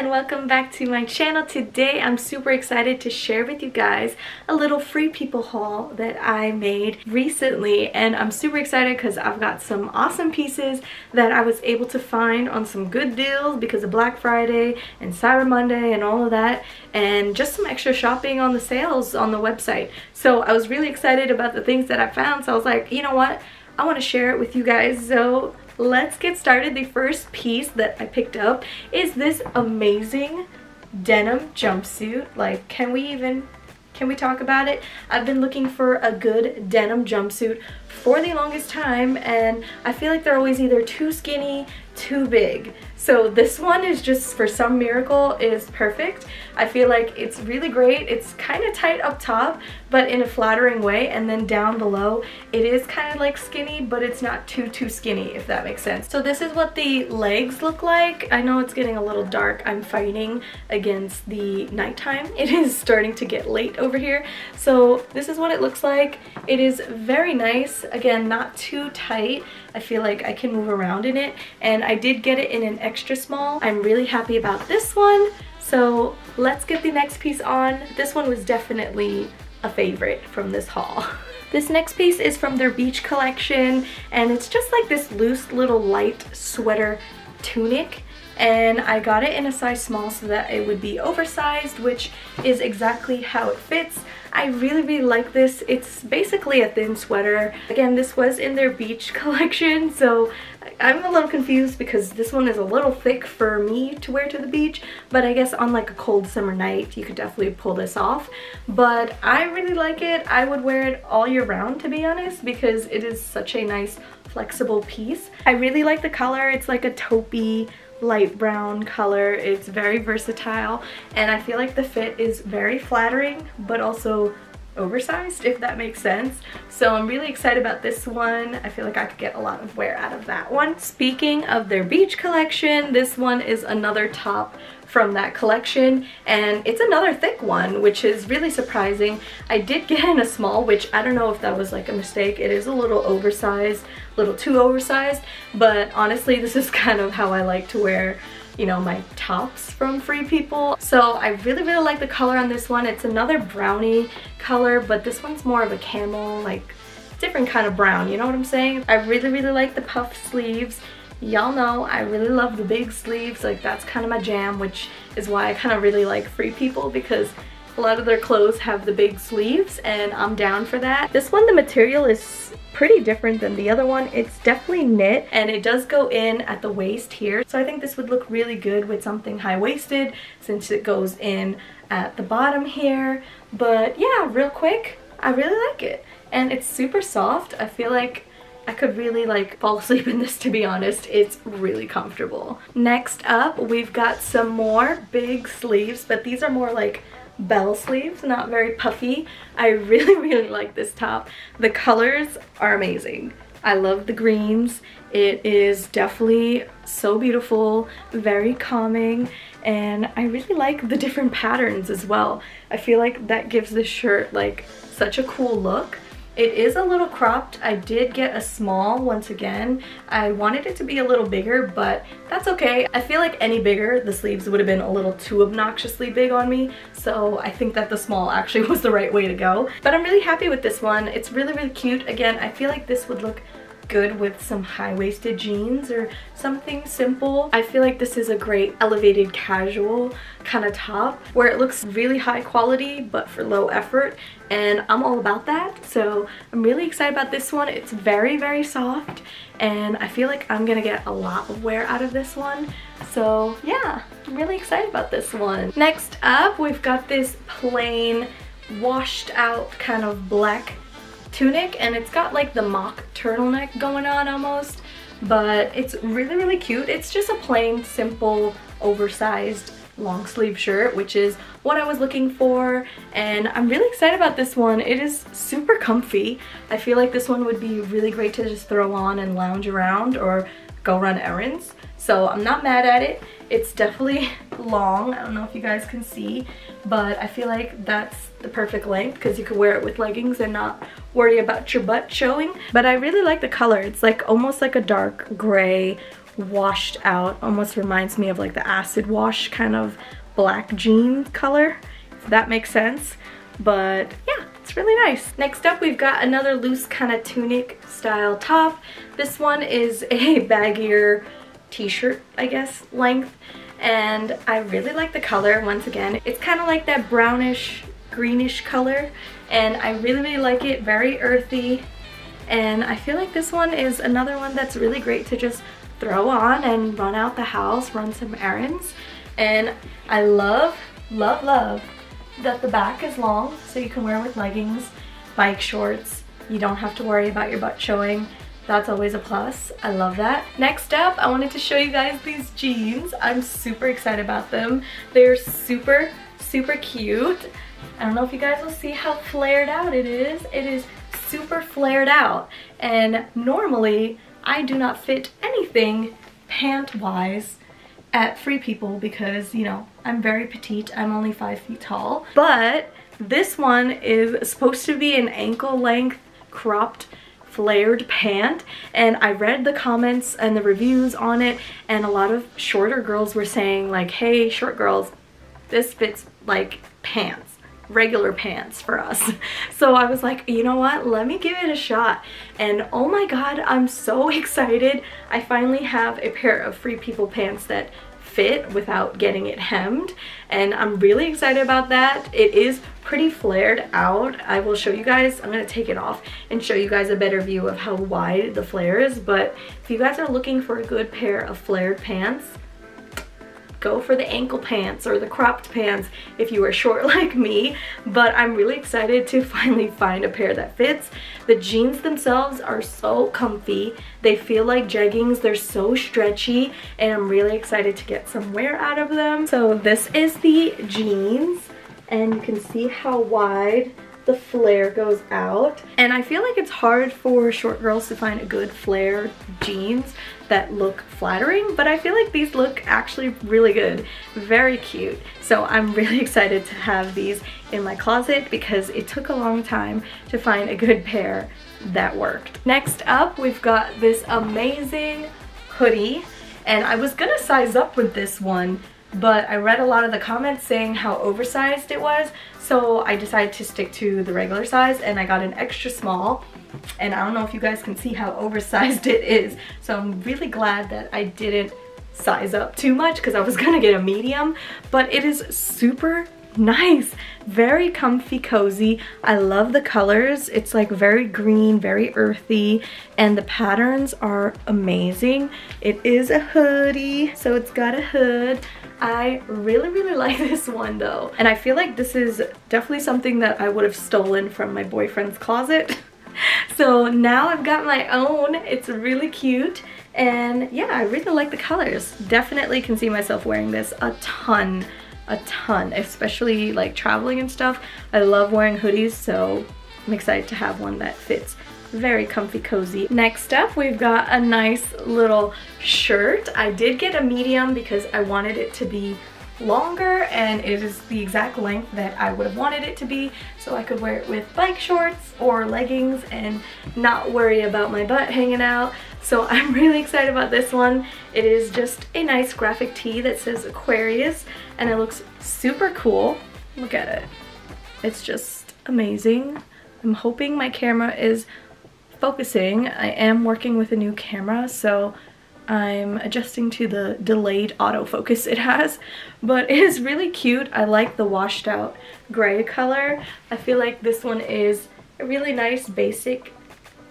and welcome back to my channel. Today I'm super excited to share with you guys a little Free People haul that I made recently, and I'm super excited because I've got some awesome pieces that I was able to find on some good deals because of Black Friday and Cyber Monday and all of that, and just some extra shopping on the sales on the website. So I was really excited about the things that I found, so I was like, you know what, I want to share it with you guys. So let's get started. The first piece that I picked up is this amazing denim jumpsuit. Like, can we talk about it? I've been looking for a good denim jumpsuit for the longest time, and I feel like they're always either too skinny, too big. So this one is just, for some miracle, is perfect. I feel like it's really great. It's kind of tight up top, but in a flattering way, and then down below it is kind of like skinny, but it's not too skinny, if that makes sense. So this is what the legs look like. I know it's getting a little dark. I'm fighting against the nighttime. It is starting to get late over here. So this is what it looks like. It is very nice. Again, not too tight. I feel like I can move around in it, and I did get it in an extra small. I'm really happy about this one. So let's get the next piece on. This one was definitely a favorite from this haul. This next piece is from their beach collection, and it's just like this loose little light sweater tunic, and I got it in a size small so that it would be oversized, which is exactly how it fits. I really like this. It's basically a thin sweater. Again, this was in their beach collection, so I'm a little confused because this one is a little thick for me to wear to the beach, but I guess on like a cold summer night you could definitely pull this off. But I really like it. I would wear it all year round, to be honest, because it is such a nice flexible piece. I really like the color. It's like a taupey light brown color. It's very versatile, and I feel like the fit is very flattering but also oversized, if that makes sense. So I'm really excited about this one. I feel like I could get a lot of wear out of that one. Speaking of their beach collection, this one is another top from that collection, and it's another thick one, which is really surprising. I did get in a small, which I don't know if that was like a mistake. It is a little oversized, a little too oversized, but honestly this is kind of how I like to wear, you know, my tops from Free People. So I really like the color on this one. It's another brownie color, but this one's more of a camel, like different kind of brown, you know what I'm saying? I really like the puff sleeves. Y'all know I really love the big sleeves, like that's kind of my jam, which is why I kind of really like Free People, because a lot of their clothes have the big sleeves and I'm down for that. This one, the material is pretty different than the other one. It's definitely knit, and it does go in at the waist here, so I think this would look really good with something high-waisted since it goes in at the bottom here. But yeah, real quick, I really like it, and it's super soft. I feel like I could really like fall asleep in this, to be honest. It's really comfortable. Next up, we've got some more big sleeves, but these are more like bell sleeves, not very puffy. I really like this top. The colors are amazing. I love the greens. It is definitely so beautiful, very calming, and I really like the different patterns as well. I feel like that gives this shirt like such a cool look. It is a little cropped. I did get a small once again. I wanted it to be a little bigger, but that's okay. I feel like any bigger, the sleeves would have been a little too obnoxiously big on me, so I think that the small actually was the right way to go. But I'm really happy with this one. It's really cute. Again, I feel like this would look good with some high-waisted jeans or something simple. I feel like this is a great elevated casual kind of top where it looks really high quality but for low effort, and I'm all about that. So I'm really excited about this one. It's very soft, and I feel like I'm gonna get a lot of wear out of this one. So yeah, I'm really excited about this one. Next up, we've got this plain washed out kind of black tunic, and it's got like the mock turtleneck going on almost, but it's really cute. It's just a plain, simple, oversized long sleeve shirt, which is what I was looking for, and I'm really excited about this one. It is super comfy. I feel like this one would be really great to just throw on and lounge around or go run errands, so I'm not mad at it. It's definitely long. I don't know if you guys can see, but I feel like that's the perfect length because you could wear it with leggings and not worry about your butt showing. But I really like the color. It's like almost like a dark gray washed out. Almost reminds me of like the acid wash kind of black jean color, if that makes sense. But yeah, it's really nice. Next up, we've got another loose kind of tunic style top. This one is a baggier t-shirt, I guess, length. And I really like the color. Once again, it's kind of like that brownish greenish color, and I really like it. Very earthy, and I feel like this one is another one that's really great to just throw on and run out the house, run some errands. And I love that the back is long, so you can wear it with leggings, bike shorts. You don't have to worry about your butt showing. That's always a plus. I love that. Next up, I wanted to show you guys these jeans. I'm super excited about them. They're super, super cute. I don't know if you guys will see how flared out it is. It is super flared out. And normally, I do not fit anything pant-wise at Free People because, you know, I'm very petite. I'm only 5 feet tall. But this one is supposed to be an ankle-length cropped flared pant, and I read the comments and the reviews on it, and a lot of shorter girls were saying like, hey, short girls, this fits like pants, regular pants for us. So I was like, you know what, let me give it a shot. And oh my god, I'm so excited. I finally have a pair of Free People pants that fit without getting it hemmed, and I'm really excited about that. It is pretty flared out. I will show you guys. I'm gonna take it off and show you guys a better view of how wide the flare is. But if you guys are looking for a good pair of flared pants, go for the ankle pants or the cropped pants if you are short like me. But I'm really excited to finally find a pair that fits. The jeans themselves are so comfy. They feel like jeggings. They're so stretchy, and I'm really excited to get some wear out of them. So this is the jeans, and you can see how wide the flare goes out. And I feel like it's hard for short girls to find a good flare jeans that look flattering, but I feel like these look actually really good. Very cute. So I'm really excited to have these in my closet because it took a long time to find a good pair that worked. Next up, we've got this amazing hoodie, and I was gonna size up with this one, but I read a lot of the comments saying how oversized it was, so I decided to stick to the regular size, and I got an extra small. And I don't know if you guys can see how oversized it is, so I'm really glad that I didn't size up too much because I was gonna get a medium. But it is super nice, very comfy, cozy. I love the colors. It's like very green, very earthy, and the patterns are amazing. It is a hoodie, so it's got a hood. I really like this one though, and I feel like this is definitely something that I would have stolen from my boyfriend's closet. So now I've got my own. It's really cute, and yeah, I really like the colors. Definitely can see myself wearing this a ton, especially like traveling and stuff. I love wearing hoodies, so I'm excited to have one that fits. Very comfy, cozy. Next up, we've got a nice little shirt. I did get a medium because I wanted it to be longer, and it is the exact length that I would have wanted it to be, so I could wear it with bike shorts or leggings and not worry about my butt hanging out. So I'm really excited about this one. It is just a nice graphic tee that says Aquarius, and it looks super cool. Look at it. It's just amazing. I'm hoping my camera is focusing. I am working with a new camera, so I'm adjusting to the delayed autofocus it has, but it is really cute. I like the washed out gray color. I feel like this one is a really nice basic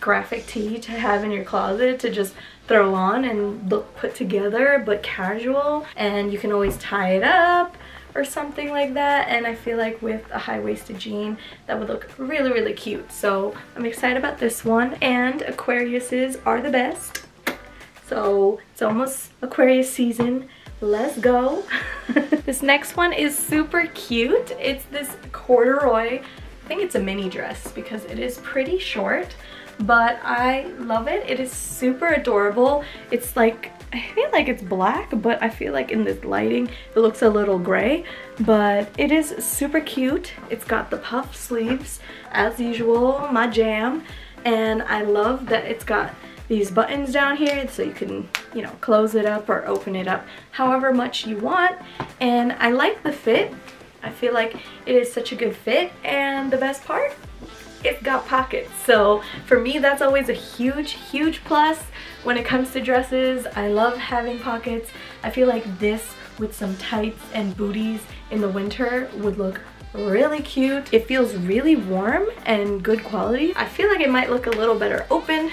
graphic tee to have in your closet to just throw on and look put together but casual, and you can always tie it up or something like that. And I feel like with a high-waisted jean that would look really cute. So I'm excited about this one, and Aquariuses are the best. So it's almost Aquarius season. Let's go. This next one is super cute. It's this corduroy, I think it's a mini dress because it is pretty short, but I love it. It is super adorable. It's like, I feel like it's black, but I feel like in this lighting it looks a little gray, but it is super cute. It's got the puff sleeves as usual, my jam, and I love that it's got these buttons down here so you can, you know, close it up or open it up however much you want. And I like the fit. I feel like it is such a good fit, and the best part, it's got pockets. So for me, that's always a huge plus when it comes to dresses. I love having pockets. I feel like this with some tights and booties in the winter would look really cute. It feels really warm and good quality. I feel like it might look a little better open.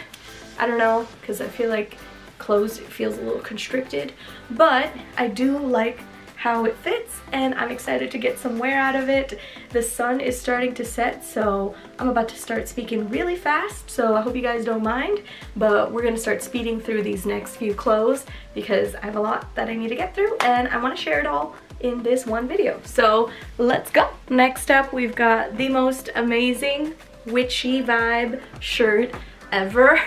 I don't know, because I feel like closed it feels a little constricted, but I do like how it fits, and I'm excited to get some wear out of it. The sun is starting to set, so I'm about to start speaking really fast, so I hope you guys don't mind, but we're gonna start speeding through these next few clothes because I have a lot that I need to get through and I want to share it all in this one video. So let's go. Next up, we've got the most amazing witchy vibe shirt ever.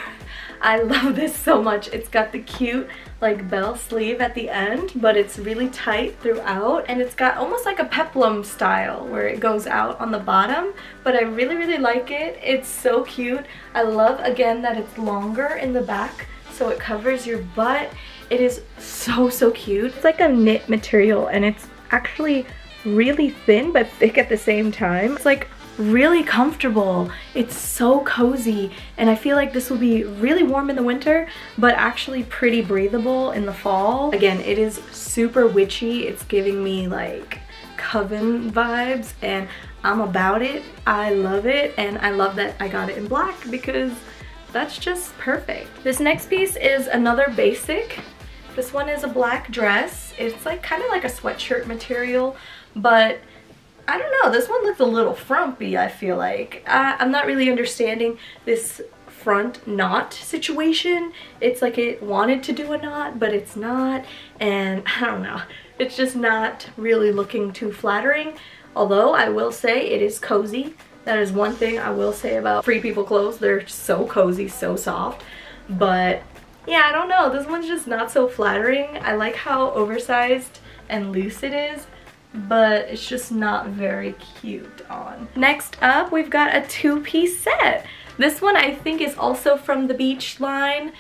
I love this so much. It's got the cute like bell sleeve at the end, but it's really tight throughout, and it's got almost like a peplum style where it goes out on the bottom, but I really like it. It's so cute. I love again that it's longer in the back so it covers your butt. It is so cute. It's like a knit material, and it's actually really thin but thick at the same time. It's like really comfortable. It's so cozy, and I feel like this will be really warm in the winter but actually pretty breathable in the fall. Again, it is super witchy. It's giving me like coven vibes, and I'm about it. I love it, and I love that I got it in black because that's just perfect. This next piece is another basic. This one is a black dress. It's like kind of like a sweatshirt material, but I don't know, this one looks a little frumpy, I feel like. I'm not really understanding this front knot situation. It's like it wanted to do a knot, but it's not, and I don't know. It's just not really looking too flattering, although I will say it is cozy. That is one thing I will say about Free People clothes. They're so cozy, so soft, but yeah, I don't know. This one's just not so flattering. I like how oversized and loose it is, but it's just not very cute on. Next up, we've got a two-piece set. This one I think is also from the Beach line.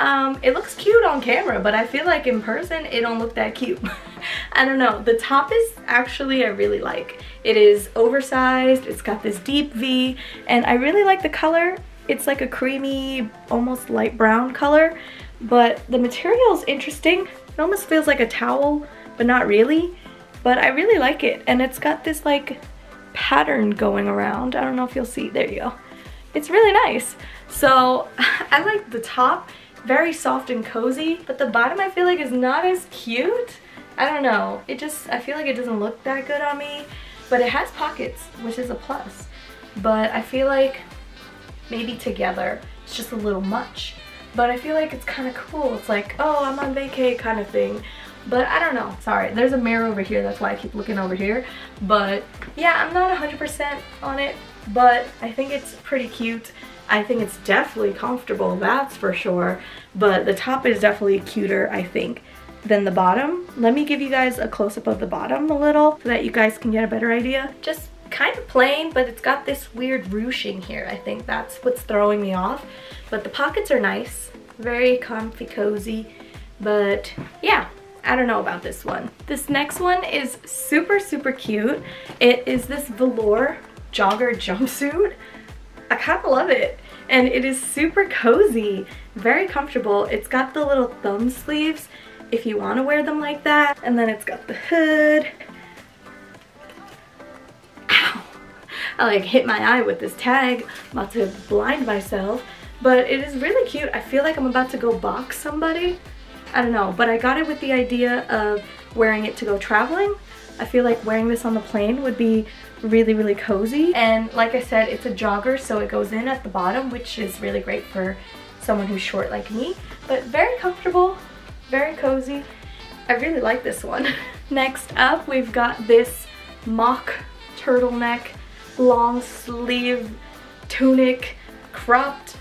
It looks cute on camera, but I feel like in person it don't look that cute. I don't know. The top is actually I really like. It is oversized, it's got this deep V, and I really like the color. It's like a creamy, almost light brown color, but the material is interesting. It almost feels like a towel, but not really. But I really like it, and it's got this like pattern going around. I don't know if you'll see, there you go. It's really nice. So I like the top, very soft and cozy, but the bottom I feel like is not as cute. I don't know, it just, I feel like it doesn't look that good on me, but it has pockets, which is a plus. But I feel like maybe together it's just a little much, but I feel like it's kind of cool. It's like, oh, I'm on vacay kind of thing. But I don't know. Sorry, there's a mirror over here. That's why I keep looking over here. But yeah, I'm not 100% on it, but I think it's pretty cute. I think it's definitely comfortable, that's for sure. But the top is definitely cuter, I think, than the bottom. Let me give you guys a close-up of the bottom a little so that you guys can get a better idea. Just kind of plain, but it's got this weird ruching here. I think that's what's throwing me off. But the pockets are nice, very comfy, cozy. But yeah, I don't know about this one. This next one is super cute. It is this velour jogger jumpsuit. I kind of love it, and it is super cozy, very comfortable. It's got the little thumb sleeves if you want to wear them like that, and then it's got the hood. Ow! I like hit my eye with this tag. I'm about to blind myself, but it is really cute. I feel like I'm about to go box somebody. I don't know, but I got it with the idea of wearing it to go traveling. I feel like wearing this on the plane would be really cozy. And like I said, it's a jogger, so it goes in at the bottom, which is really great for someone who's short like me. But very comfortable, very cozy. I really like this one. Next up, we've got this mock turtleneck, long sleeve, tunic, cropped,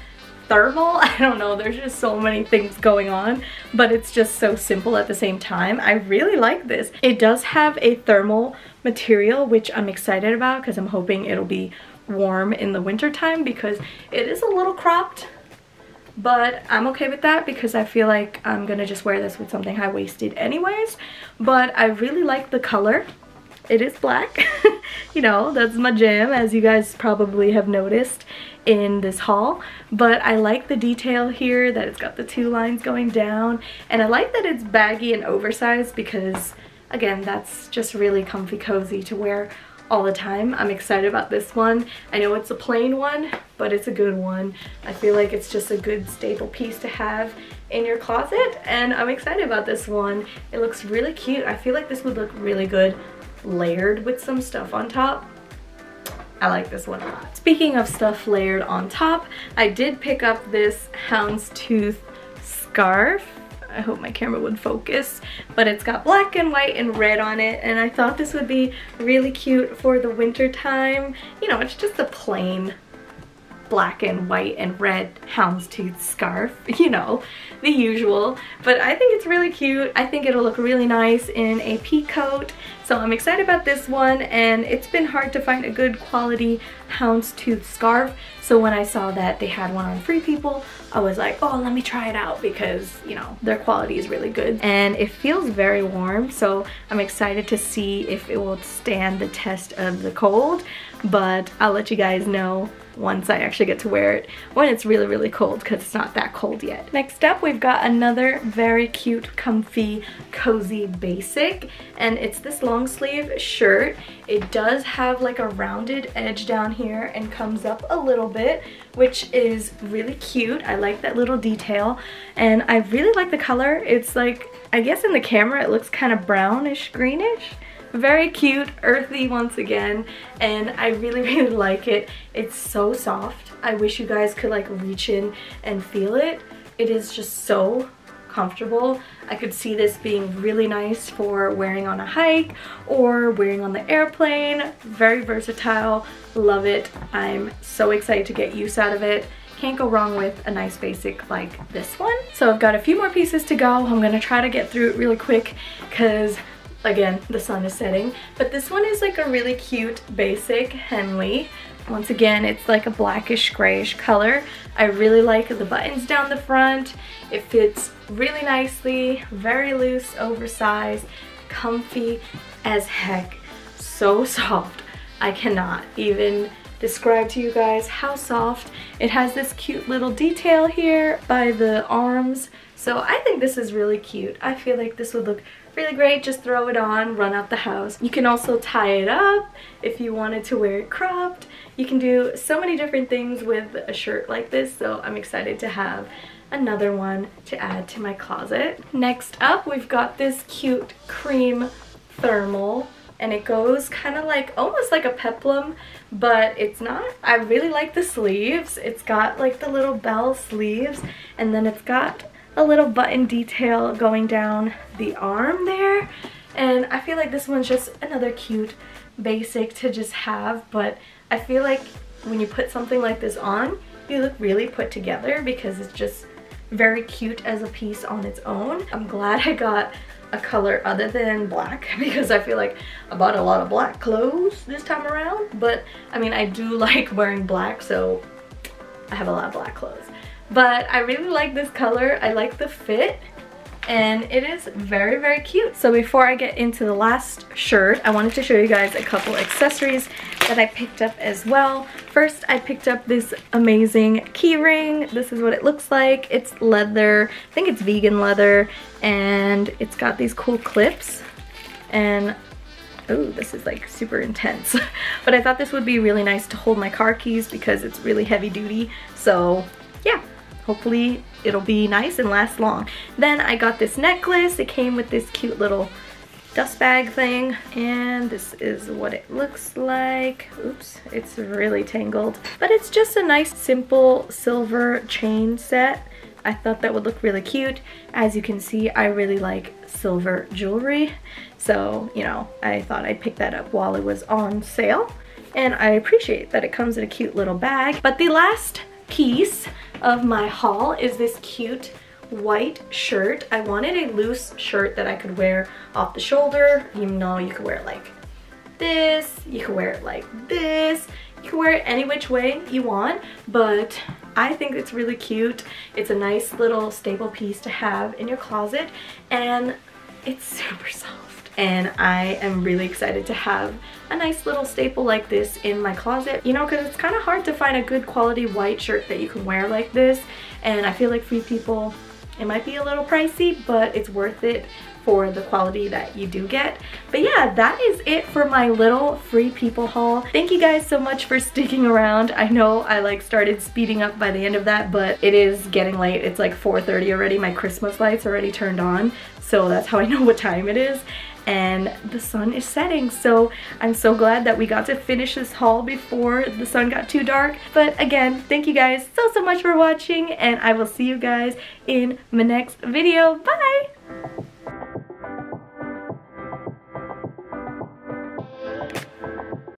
thermal. I don't know, there's just so many things going on, but it's just so simple at the same time. I really like this. It does have a thermal material, which I'm excited about because I'm hoping it'll be warm in the winter time, because it is a little cropped, but I'm okay with that because I feel like I'm gonna just wear this with something high-waisted anyways. But I really like the color. It is black. You know, that's my jam, as you guys probably have noticed in this haul. But I like the detail here, that it's got the two lines going down, and I like that it's baggy and oversized because, again, that's just really comfy cozy to wear all the time. I'm excited about this one. I know it's a plain one, but it's a good one. I feel like it's just a good staple piece to have in your closet, and I'm excited about this one. It looks really cute. I feel like this would look really good layered with some stuff on top. I like this one a lot. Speaking of stuff layered on top, I did pick up this houndstooth scarf. I hope my camera would focus, but it's got black and white and red on it, and I thought this would be really cute for the winter time. You know, it's just a plain black and white and red houndstooth scarf, you know, the usual. But I think it's really cute. I think it'll look really nice in a peacoat. So I'm excited about this one, and it's been hard to find a good quality houndstooth scarf. So when I saw that they had one on Free People, I was like, oh, let me try it out, because, you know, their quality is really good. And it feels very warm, so I'm excited to see if it will stand the test of the cold. But I'll let you guys know once I actually get to wear it when it's really, really cold, because it's not that cold yet. Next up, we've got another very cute, comfy, cozy basic, and it's this long sleeve shirt. It does have like a rounded edge down here and comes up a little bit, which is really cute. I like that little detail, and I really like the color. It's like, I guess in the camera it looks kind of brownish, greenish. Very cute, earthy once again, and I really, really like it. It's so soft. I wish you guys could like reach in and feel it. It is just so comfortable. I could see this being really nice for wearing on a hike or wearing on the airplane. Very versatile. Love it. I'm so excited to get use out of it. Can't go wrong with a nice basic like this one. So I've got a few more pieces to go. I'm gonna try to get through it really quick because, again, the sun is setting. But this one is like a really cute basic Henley. Once again, it's like a blackish grayish color. I really like the buttons down the front. It fits really nicely, very loose, oversized, comfy as heck, so soft. I cannot even describe to you guys how soft. It has this cute little detail here by the arms. So I think this is really cute. I feel like this would look really great. Just throw it on, run out the house. You can also tie it up if you wanted to wear it cropped. You can do so many different things with a shirt like this, so I'm excited to have another one to add to my closet. Next up, we've got this cute cream thermal, and it goes kind of like almost like a peplum, but it's not. I really like the sleeves. It's got like the little bell sleeves, and then it's got a little button detail going down the arm there. And I feel like this one's just another cute basic to just have, but I feel like when you put something like this on, you look really put together because it's just very cute as a piece on its own. I'm glad I got a color other than black because I feel like I bought a lot of black clothes this time around, but I mean, I do like wearing black, so I have a lot of black clothes. But I really like this color. I like the fit, and it is very, very cute. So before I get into the last shirt, I wanted to show you guys a couple accessories that I picked up as well. First, I picked up this amazing keyring. This is what it looks like. It's leather. I think it's vegan leather, and it's got these cool clips. And ooh, this is like super intense. But I thought this would be really nice to hold my car keys because it's really heavy duty. So yeah, hopefully it'll be nice and last long. Then I got this necklace. It came with this cute little dust bag thing, and this is what it looks like. Oops, it's really tangled, but it's just a nice simple silver chain set. I thought that would look really cute. As you can see, I really like silver jewelry, so, you know, I thought I'd pick that up while it was on sale, and I appreciate that it comes in a cute little bag. But the last piece of my haul is this cute white shirt. I wanted a loose shirt that I could wear off the shoulder. You know, you could wear it like this, you could wear it like this, you can wear it any which way you want, but I think it's really cute. It's a nice little staple piece to have in your closet, and it's super soft. And I am really excited to have a nice little staple like this in my closet, you know, because it's kind of hard to find a good quality white shirt that you can wear like this. And I feel like Free People, it might be a little pricey, but it's worth it for the quality that you do get. But yeah, that is it for my little Free People haul. Thank you guys so much for sticking around. I know I like started speeding up by the end of that, but it is getting late. It's like 4:30 already. My Christmas lights already turned on, so that's how I know what time it is. And the sun is setting, so I'm so glad that we got to finish this haul before the sun got too dark. But again, thank you guys so much for watching, and I will see you guys in my next video. Bye!